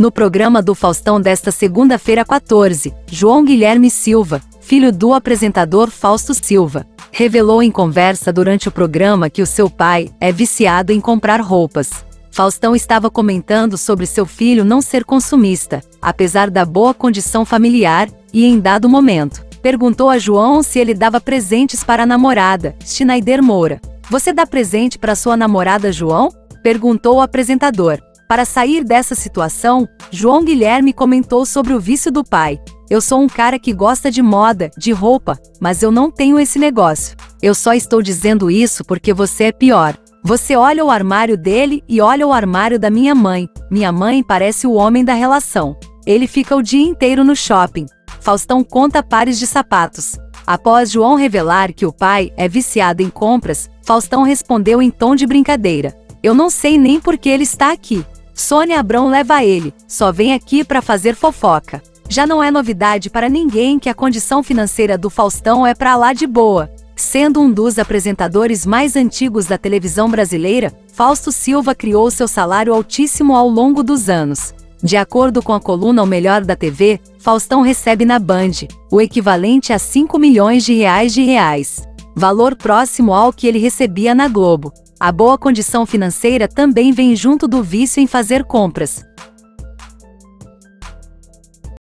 No programa do Faustão desta segunda-feira 14, João Guilherme Silva, filho do apresentador Fausto Silva, revelou em conversa durante o programa que o seu pai é viciado em comprar roupas. Faustão estava comentando sobre seu filho não ser consumista, apesar da boa condição familiar, e em dado momento, perguntou a João se ele dava presentes para a namorada, Schneider Moura. "Você dá presente para sua namorada, João?", perguntou o apresentador. Para sair dessa situação, João Guilherme comentou sobre o vício do pai. "Eu sou um cara que gosta de moda, de roupa, mas eu não tenho esse negócio. Eu só estou dizendo isso porque você é pior. Você olha o armário dele e olha o armário da minha mãe. Minha mãe parece o homem da relação. Ele fica o dia inteiro no shopping." Faustão conta pares de sapatos. Após João revelar que o pai é viciado em compras, Faustão respondeu em tom de brincadeira: "Eu não sei nem por que ele está aqui. Sônia Abrão leva ele, só vem aqui para fazer fofoca." Já não é novidade para ninguém que a condição financeira do Faustão é pra lá de boa. Sendo um dos apresentadores mais antigos da televisão brasileira, Fausto Silva criou seu salário altíssimo ao longo dos anos. De acordo com a coluna O Melhor da TV, Faustão recebe na Band o equivalente a R$ 5 milhões, valor próximo ao que ele recebia na Globo. A boa condição financeira também vem junto do vício em fazer compras.